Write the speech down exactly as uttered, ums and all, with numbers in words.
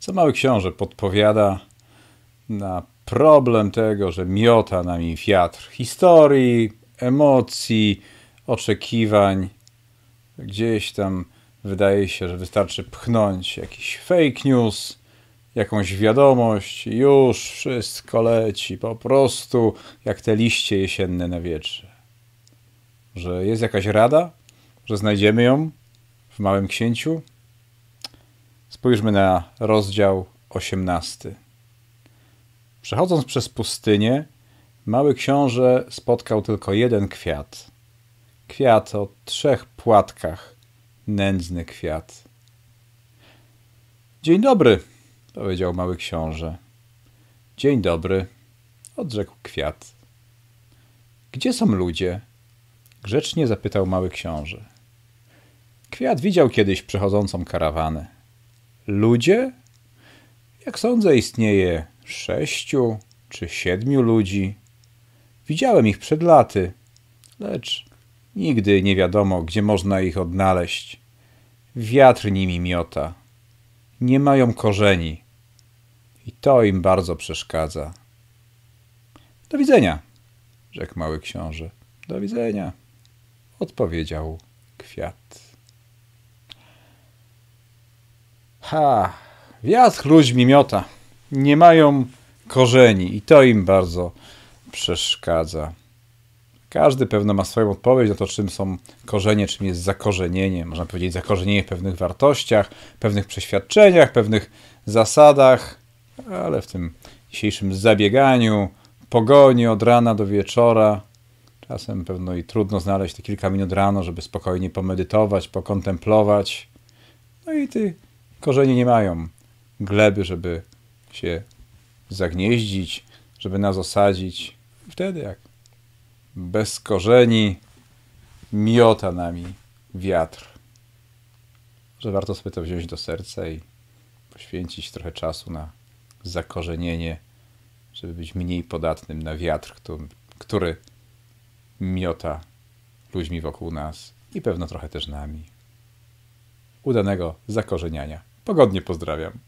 Co Mały Książę podpowiada na problem tego, że miota nami wiatr historii, emocji, oczekiwań. Gdzieś tam wydaje się, że wystarczy pchnąć jakiś fake news, jakąś wiadomość, już wszystko leci, po prostu jak te liście jesienne na wietrze. Że jest jakaś rada, że znajdziemy ją w Małym Księciu? Spójrzmy na rozdział osiemnasty. Przechodząc przez pustynię, Mały Książę spotkał tylko jeden kwiat. Kwiat o trzech płatkach, nędzny kwiat. Dzień dobry, powiedział Mały Książę. Dzień dobry, odrzekł kwiat. Gdzie są ludzie? Grzecznie zapytał Mały Książę. Kwiat widział kiedyś przechodzącą karawanę. Ludzie? Jak sądzę, istnieje sześciu czy siedmiu ludzi. Widziałem ich przed laty, lecz nigdy nie wiadomo, gdzie można ich odnaleźć. Wiatr nimi miota. Nie mają korzeni. I to im bardzo przeszkadza. Do widzenia, rzekł Mały Książę. Do widzenia, odpowiedział kwiat. Ha, wiatr ludźmi miota. Nie mają korzeni i to im bardzo przeszkadza. Każdy pewno ma swoją odpowiedź na to, czym są korzenie, czym jest zakorzenienie. Można powiedzieć zakorzenienie w pewnych wartościach, pewnych przeświadczeniach, pewnych zasadach, ale w tym dzisiejszym zabieganiu, pogoni od rana do wieczora, czasem pewno i trudno znaleźć te kilka minut rano, żeby spokojnie pomedytować, pokontemplować. No i te korzenie nie mają gleby, żeby się zagnieździć, żeby nas osadzić. Wtedy jak bez korzeni miota nami wiatr. Że warto sobie to wziąć do serca i poświęcić trochę czasu na zakorzenienie, żeby być mniej podatnym na wiatr, który miota ludźmi wokół nas i pewno trochę też nami. Udanego zakorzeniania. Pogodnie pozdrawiam.